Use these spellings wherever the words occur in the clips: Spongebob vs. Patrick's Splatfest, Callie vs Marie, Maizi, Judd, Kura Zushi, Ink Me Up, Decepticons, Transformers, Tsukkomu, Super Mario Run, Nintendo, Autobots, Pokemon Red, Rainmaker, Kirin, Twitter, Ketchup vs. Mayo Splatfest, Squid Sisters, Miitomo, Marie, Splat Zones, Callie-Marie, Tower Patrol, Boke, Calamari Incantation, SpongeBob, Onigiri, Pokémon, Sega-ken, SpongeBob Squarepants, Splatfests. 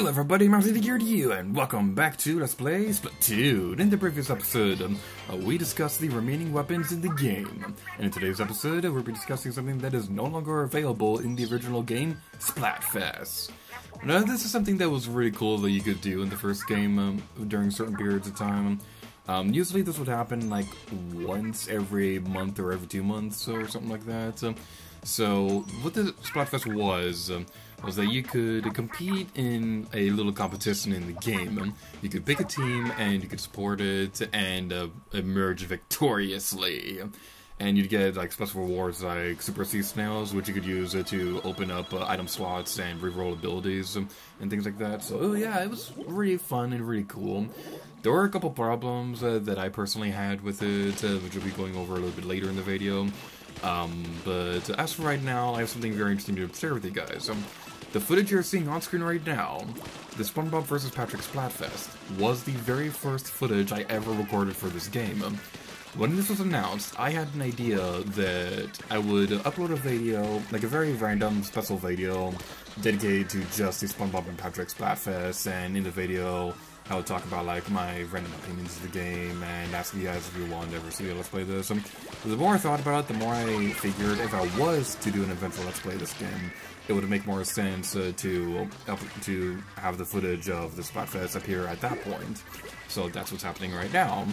Hello everybody, Marcy the Gear to you, and welcome back to Let's Play Splatoon. In the previous episode, we discussed the remaining weapons in the game. And in today's episode, we'll be discussing something that is no longer available in the original game, Splatfest. Now, this is something that was really cool that you could do in the first game during certain periods of time. Usually this would happen like once every month or every 2 months or something like that. So what the Splatfest was that you could compete in a little competition in the game. You could pick a team and you could support it and emerge victoriously. And you'd get like special rewards like Super Sea Snails, which you could use to open up item slots and reroll abilities and things like that. So yeah, it was really fun and really cool. There were a couple problems that I personally had with it, which we'll be going over a little bit later in the video. But as for right now, I have something very interesting to share with you guys. The footage you're seeing on screen right now, the SpongeBob vs. Patrick's Splatfest, was the very first footage I ever recorded for this game. When this was announced, I had an idea that I would upload a video, like a very random special video, dedicated to just the SpongeBob and Patrick's Splatfest, and in the video, I would talk about like my random opinions of the game and ask you guys if you want to ever see a Let's Play this. The more I thought about it, the more I figured if I was to do an eventual Let's Play this game, it would make more sense to have the footage of the Splatfest appear at that point. So that's what's happening right now.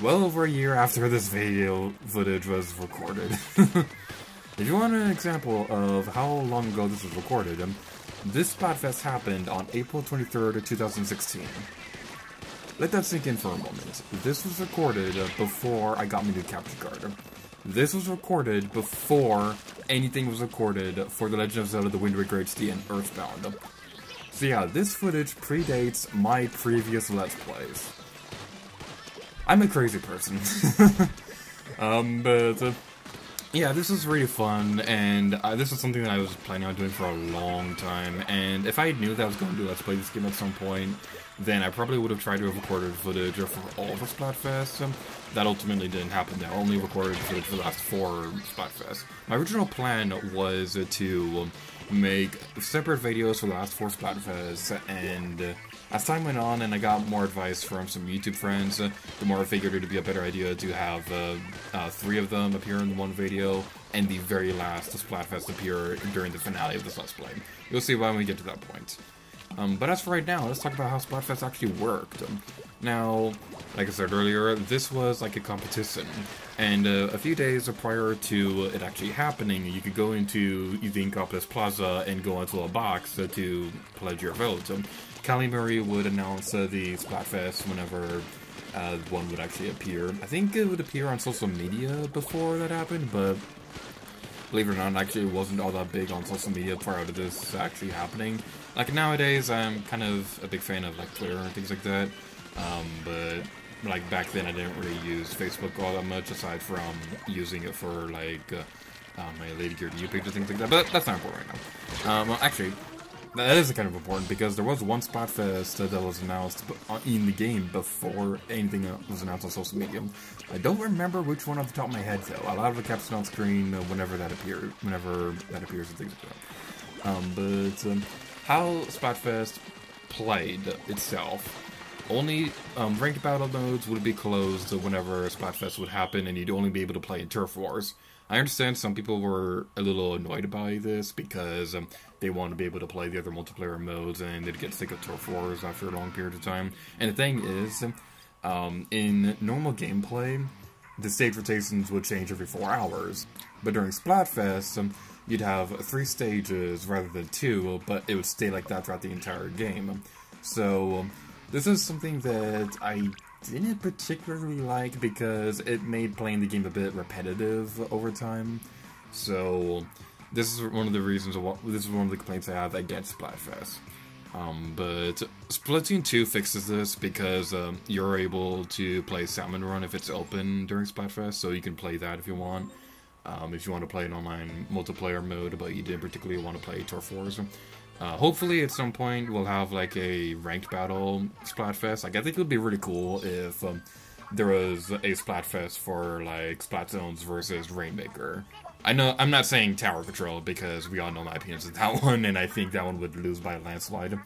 Well over a year after this video footage was recorded. If you want an example of how long ago this was recorded, this Splatfest happened on April 23rd, 2016. Let that sink in for a moment. This was recorded before I got my new capture card. This was recorded before anything was recorded for The Legend of Zelda The Wind Waker HD and Earthbound. So yeah, this footage predates my previous Let's Plays. I'm a crazy person. Yeah, this was really fun, and this was something that I was planning on doing for a long time, and if I knew that I was going to Let's Play this game at some point, then I probably would have tried to have recorded footage for all the Splatfest. That ultimately didn't happen. I only recorded footage for the last 4 Splatfest. My original plan was to make separate videos for the last 4 Splatfests, and as time went on and I got more advice from some YouTube friends, the more I figured it would be a better idea to have 3 of them appear in one video, and the very last Splatfest appear during the finale of this Let's Play. You'll see why when we get to that point. But as for right now, let's talk about how Splatfest actually worked. Now, like I said earlier, this was like a competition, and a few days prior to it actually happening, you could go into the Inkopolis Plaza and go into a box to pledge your vote. Callie-Marie would announce the Splatfest whenever one would actually appear. I think it would appear on social media before that happened, but believe it or not, actually it wasn't all that big on social media prior to this actually happening. Like nowadays, I'm kind of a big fan of like Twitter and things like that. But like back then, I didn't really use Facebook all that much, aside from using it for like my Lady Gear to You page and things like that. But that's not important right now. Well, actually, that is kind of important because there was one Splatfest that was announced in the game before anything was announced on social media. I don't remember which one off the top of my head though. A lot of the caption on screen whenever that appears and things like that. How Splatfest played itself. Only ranked battle modes would be closed whenever Splatfest would happen, and you'd only be able to play in turf wars. I understand some people were a little annoyed by this because they wanted to be able to play the other multiplayer modes, and they'd get sick of turf wars after a long period of time. And the thing is, in normal gameplay, the stage rotations would change every 4 hours, but during Splatfest, you'd have 3 stages rather than 2, but it would stay like that throughout the entire game. So this is something that I didn't particularly like because it made playing the game a bit repetitive over time. So this is one of the reasons. This is one of the complaints I have against Splatfest. But Splatoon 2 fixes this because you're able to play Salmon Run if it's open during Splatfest, so you can play that if you want. If you want to play an online multiplayer mode, but you didn't particularly want to play Turf Wars. Hopefully, at some point, we'll have like a ranked battle Splatfest. Like, I think it would be really cool if there was a Splatfest for like Splat Zones versus Rainmaker. I know I'm not saying Tower Patrol because we all know my opinions of that one, and I think that one would lose by a landslide.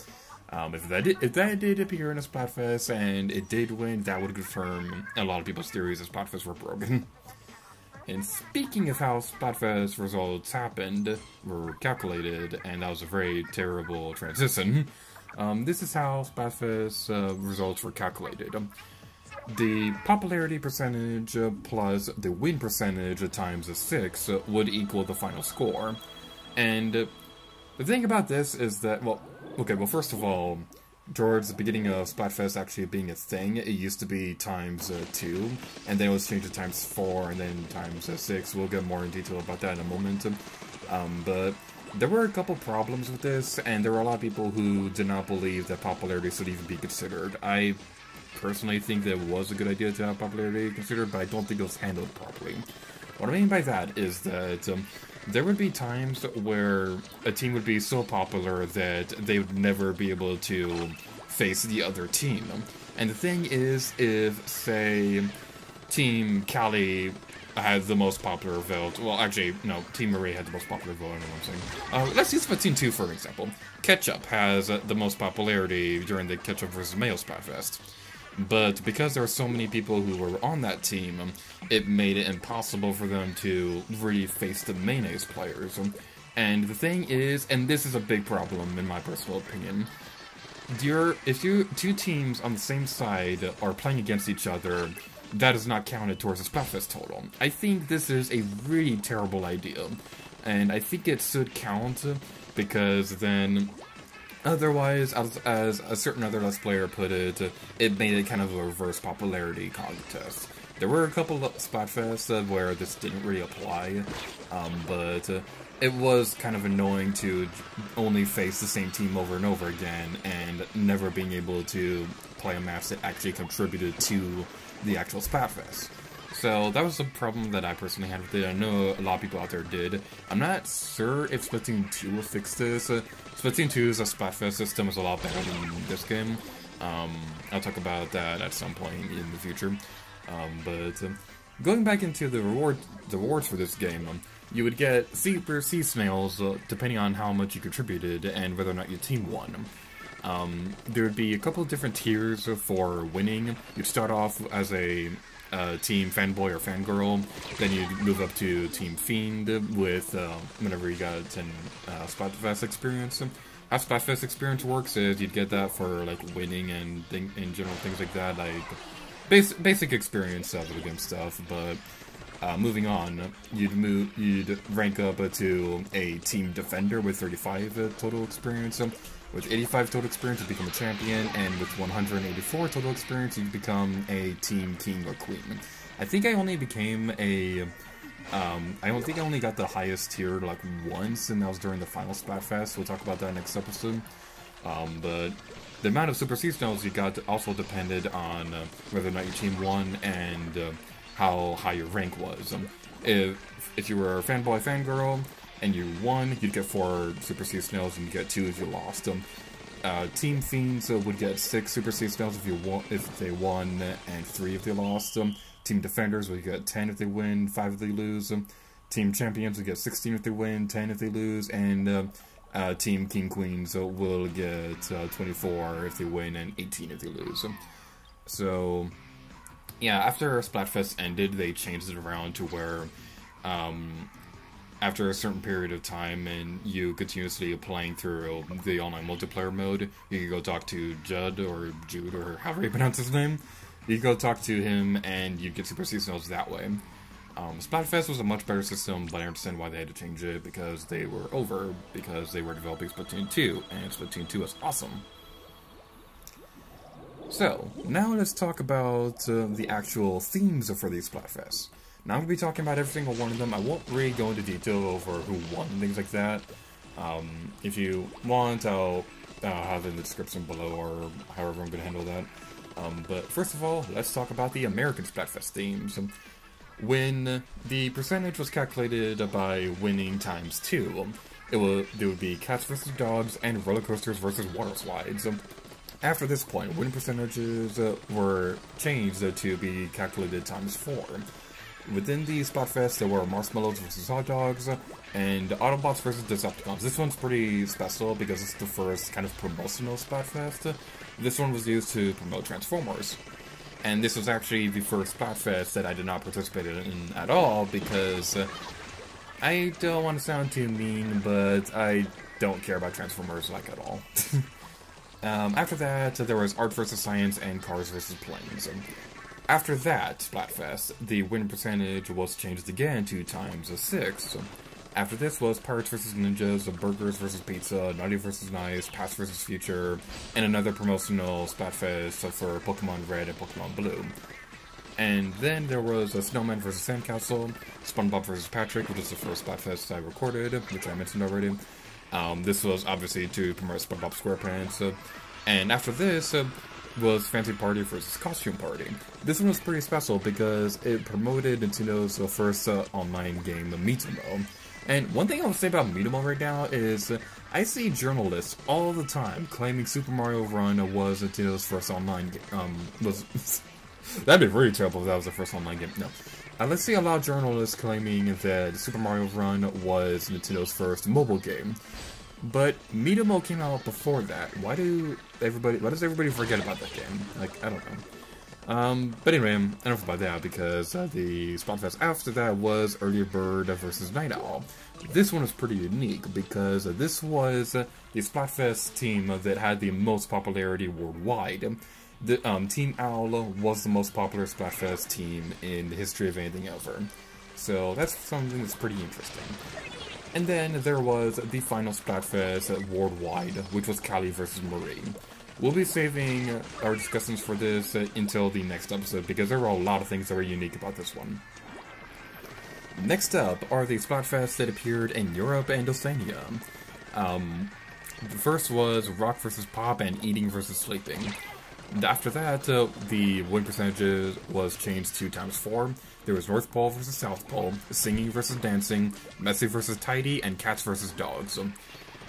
If that did appear in a Splatfest and it did win, that would confirm a lot of people's theories that Splatfest were broken. And speaking of how Splatfest results happened, were calculated, and that was a very terrible transition, this is how Splatfest results were calculated. The popularity percentage plus the win percentage times 6 would equal the final score. And the thing about this is that, well, okay, well, first of all, towards the beginning of Splatfest actually being a thing, it used to be times 2, and then it was changed to times 4, and then times 6. We'll get more in detail about that in a moment. But there were a couple problems with this, and there were a lot of people who did not believe that popularity should even be considered. I personally think that it was a good idea to have popularity considered, but I don't think it was handled properly. What I mean by that is that there would be times where a team would be so popular that they would never be able to face the other team. And the thing is, if, say, Team Callie had the most popular vote, well, actually, no, Team Marie had the most popular vote, I don't know what I'm saying. Let's use Team 2 for example. Ketchup has the most popularity during the Ketchup vs Mayo Splatfest. But because there were so many people who were on that team, it made it impossible for them to really face the mayonnaise players. And the thing is, and this is a big problem in my personal opinion, if two teams on the same side are playing against each other, that is not counted towards the Splatfest total. I think this is a really terrible idea, and I think it should count, because then otherwise, as a certain other Let's Player put it, it made it kind of a reverse popularity contest. There were a couple of Splatfests where this didn't really apply, but it was kind of annoying to only face the same team over and over again, and never being able to play a match that actually contributed to the actual Splatfest. So that was a problem that I personally had with it. I know a lot of people out there did. I'm not sure if Splatoon 2 will fix this. Splatoon 2's Splatfest system is a lot better than this game. I'll talk about that at some point in the future. Going back into the rewards for this game, you would get sea snails depending on how much you contributed and whether or not your team won. There would be a couple of different tiers for winning. You'd start off as a team fanboy or fangirl, then you move up to Team Fiend with whenever you got 10 Splatfest experience. How Splatfest experience works is you'd get that for like winning and in general things like that, like basic experience of the game stuff. But moving on, you'd rank up to a team defender with 35 total experience. With 85 total experience, you become a champion, and with 184 total experience, you become a team king or queen. I think I only became a... I don't think I only got the highest tier like once, and that was during the final Splatfest. We'll talk about that next episode. But the amount of Super Sea Snails you got also depended on whether or not your team won and how high your rank was. If you were a fanboy, fangirl, and you won, you'd get 4 Super Sea Snails, and you get 2 if you lost them. Team Fiends would get 6 Super Sea Snails if they won, and 3 if they lost them. Team Defenders would get 10 if they win, 5 if they lose. Team Champions would get 16 if they win, 10 if they lose, and Team King Queens will get 24 if they win and 18 if they lose. So, yeah, after Splatfest ended, they changed it around to where after a certain period of time and you continuously playing through the online multiplayer mode, you can go talk to Judd or however you pronounce his name. You can go talk to him and you get Super Sea Snails that way. Splatfest was a much better system, but I understand why they had to change it because they were developing Splatoon 2, and Splatoon 2 is awesome. So, now let's talk about the actual themes for these Splatfests. Now I'm going to be talking about every single one of them. I won't really go into detail over who won and things like that. If you want, I'll have it in the description below or however I'm going to handle that. But first of all, let's talk about the American Splatfest themes. When the percentage was calculated by winning times 2, there would be cats versus dogs and roller coasters versus water slides. After this point, win percentages were changed to be calculated times 4. Within the Splatfest, there were Marshmallows vs. Hot Dogs, and Autobots vs. Decepticons. This one's pretty special because it's the first kind of promotional Splatfest. This one was used to promote Transformers. And this was actually the first Splatfest that I did not participate in at all, because I don't want to sound too mean, but I don't care about Transformers, like, at all. After that, there was Art vs. Science and Cars vs. Planes. After that Splatfest, the win percentage was changed again to 6x. After this was Pirates vs. Ninjas, Burgers vs. Pizza, Naughty vs. Nice, Past vs. Future, and another promotional Splatfest for Pokemon Red and Pokemon Blue. And then there was a Snowman vs. Sandcastle, SpongeBob vs. Patrick, which is the first Splatfest I recorded, which I mentioned already. This was obviously to promote SpongeBob Squarepants, and after this, was Fancy Party vs. Costume Party. This one was pretty special because it promoted Nintendo's first online game, the Miitomo. And one thing I want to say about Miitomo right now is I see journalists all the time claiming Super Mario Run was Nintendo's first online game. That'd be really terrible if that was the first online game. No. Let's see a lot of journalists claiming that Super Mario Run was Nintendo's first mobile game. But Miitomo came out before that. Why does everybody forget about that game? Like, I don't know. But anyway, enough about that, because the Splatfest after that was Early Bird vs. Night Owl. This one was pretty unique, because this was the Splatfest team that had the most popularity worldwide. The Team Owl was the most popular Splatfest team in the history of anything ever. So that's something that's pretty interesting. And then there was the final Splatfest worldwide, which was Callie vs Marie. We'll be saving our discussions for this until the next episode, because there were a lot of things that were unique about this one. Next up are the Splatfests that appeared in Europe and Oceania. The first was Rock vs Pop and Eating vs Sleeping. After that, the win percentages was changed to 4x. There was North Pole vs. South Pole, Singing vs. Dancing, Messy vs. Tidy, and Cats vs. Dogs.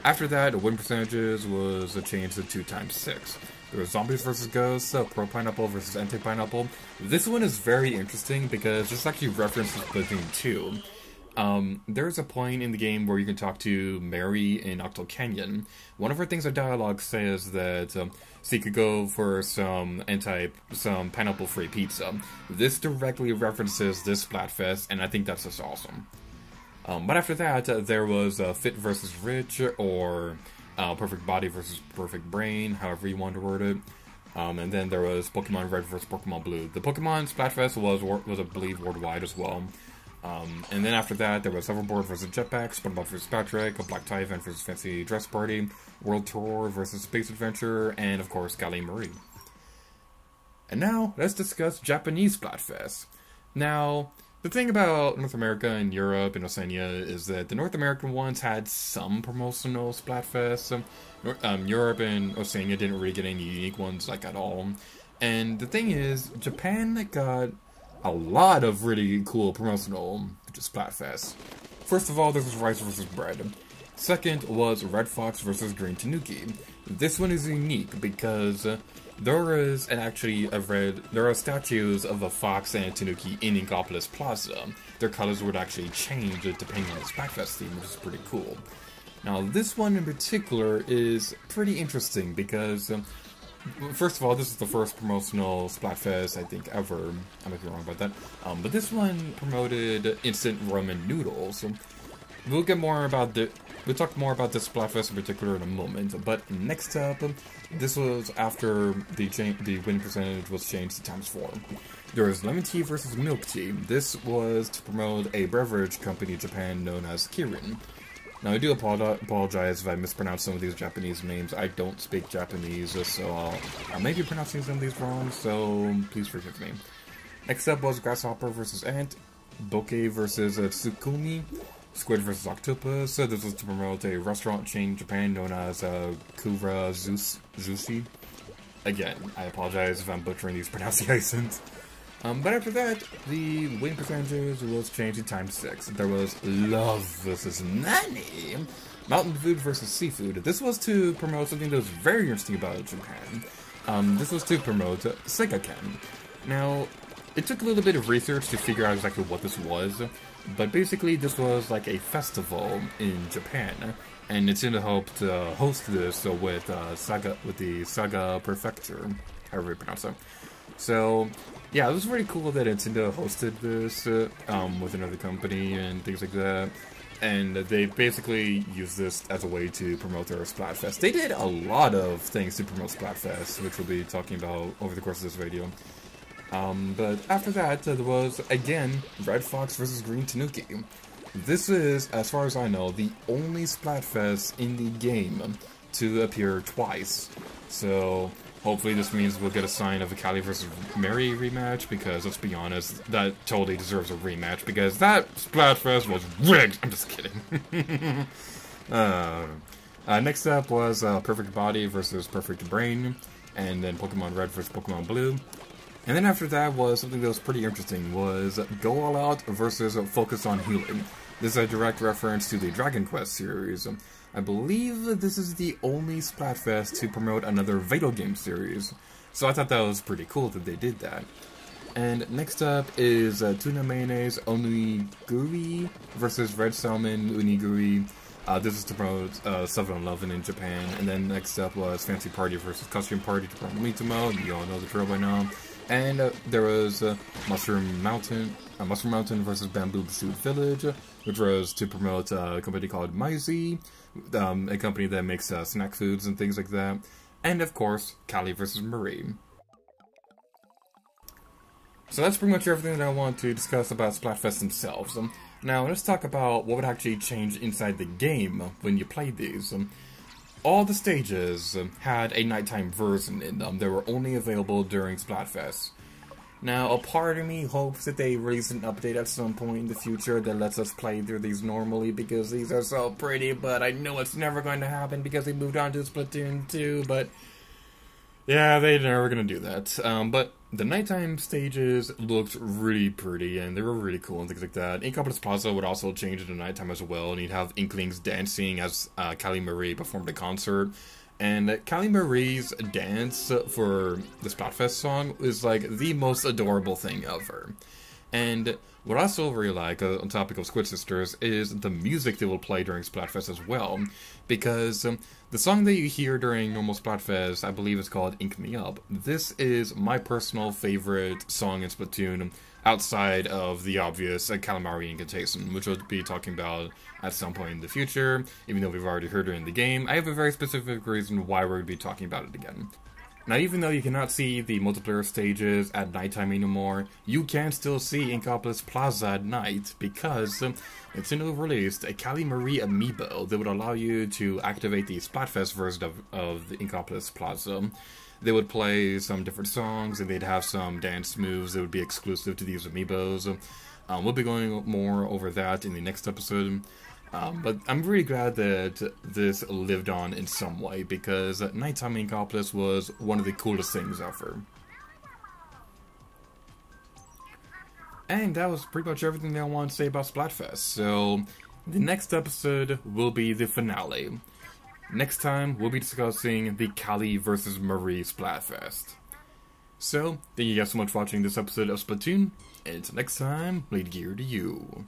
After that, win percentages was changed to 2x6. There was Zombies vs. Ghosts, Pro Pineapple vs. Anti-Pineapple. This one is very interesting because this actually references Splatoon 2. There's a point in the game where you can talk to Marie in Octo Canyon. One of her things of dialogue says that she could go for some pineapple-free pizza. This directly references this Splatfest, and I think that's just awesome. But after that, there was Fit versus Rich, or Perfect Body versus Perfect Brain, however you want to word it. And then there was Pokemon Red versus Pokemon Blue. The Pokemon Splatfest was I believe, worldwide as well. And then after that, there was Hoverboard vs. Jetpack, SpongeBob vs. Patrick, a Black Tie Event vs. Fancy Dress Party, World Tour vs. Space Adventure, and of course, Callie-Marie. And now, let's discuss Japanese Splatfest. Now, the thing about North America and Europe and Oceania is that the North American ones had some promotional Splatfests. Europe and Oceania didn't really get any unique ones, like, at all. And the thing is, Japan got a lot of really cool promotional Splatfests. First of all, this was Rice vs. Bread. Second was Red Fox vs. Green Tanuki. This one is unique because there are statues of a fox and a tanuki in Inkopolis Plaza. Their colors would actually change depending on the Splatfest theme, which is pretty cool. Now, this one in particular is pretty interesting because first of all, this is the first promotional Splatfest, I think, ever. I might be wrong about that. But this one promoted instant ramen noodles. We'll get more about the... We'll talk more about this Splatfest in particular in a moment. But next up, this was after the win percentage was changed to 4x. There was Lemon Tea versus Milk Tea. This was to promote a beverage company in Japan known as Kirin. Now, I do apologize if I mispronounce some of these Japanese names. I don't speak Japanese, so I may be pronouncing some of these wrong, so please forgive me. Next up was Grasshopper vs. Ant, Boke vs. Tsukkomu, Squid vs. Octopus. So this was to promote a restaurant chain in Japan known as Kura Zushi. Again, I apologize if I'm butchering these pronunciations. But after that, the win percentages was changed to 6x. There was Love vs. Nani, Mountain Food vs. Seafood. This was to promote something that was very interesting about Japan. This was to promote Sega-ken. Now, It took a little bit of research to figure out exactly what this was, but basically this was like a festival in Japan, and Nintendo helped host this with the Saga Prefecture, however you pronounce it. So yeah, it was really cool that Nintendo hosted this with another company and things like that. And they basically used this as a way to promote their Splatfest. They did a lot of things to promote Splatfest, which we'll be talking about over the course of this video. But after that, there was, again, Red Fox vs. Green Tanuki. This is, as far as I know, the only Splatfest in the game to appear twice. So hopefully this means we'll get a sign of a Callie vs. Marie rematch, because let's be honest, that totally deserves a rematch, because that Splatfest was rigged! I'm just kidding. Next up was Perfect Body vs. Perfect Brain, and then Pokemon Red vs. Pokemon Blue. And then after that was something that was pretty interesting, was Go All Out vs. Focus on Healing. This is a direct reference to the Dragon Quest series. I believe this is the only Splatfest to promote another video game series, so I thought that was pretty cool that they did that. And next up is Tuna Mayonnaise Onigiri versus Red Salmon Onigiri. This is to promote 7-Eleven in Japan. And then next up was Fancy Party versus Costume Party to promote Miitomo. You all know the drill by now. And there was Mushroom Mountain versus Bamboo Shoot Village, which was to promote a company called Maizi, a company that makes snack foods and things like that. And of course, Callie vs. Marie. So that's pretty much everything that I want to discuss about Splatfest themselves. Now let's talk about what would actually change inside the game when you play these. All the stages had a nighttime version in them that were only available during Splatfest. Now, a part of me hopes that they release an update at some point in the future that lets us play through these normally, because these are so pretty, but I know it's never going to happen because they moved on to Splatoon 2, but yeah, they're never going to do that. But the nighttime stages looked really pretty, and they were really cool and things like that. Inkopolis Plaza would also change into nighttime as well, and you'd have Inklings dancing as Callie-Marie performed a concert. And Callie-Marie's dance for the Splatfest song is like the most adorable thing ever. And what I also really like on topic of Squid Sisters is the music they will play during Splatfest as well, because the song that you hear during normal Splatfest, I believe, is called Ink Me Up. This is my personal favorite song in Splatoon, outside of the obvious Calamari incantation, which we'll be talking about at some point in the future, even though we've already heard it in the game. I have a very specific reason why we're going to be talking about it again. Now, even though you cannot see the multiplayer stages at nighttime anymore, you can still see Inkopolis Plaza at night, because Nintendo released a Callie-Marie amiibo that would allow you to activate the Splatfest version of the Inkopolis Plaza. They would play some different songs, and they'd have some dance moves that would be exclusive to these amiibos. We'll be going more over that in the next episode. But I'm really glad that this lived on in some way, because nighttime Inkopolis was one of the coolest things ever. And that was pretty much everything that I want to say about Splatfest, so the next episode will be the finale. Next time, we'll be discussing the Callie vs. Marie Splatfest. So, thank you guys so much for watching this episode of Splatoon, and until next time, Blade Gear to you.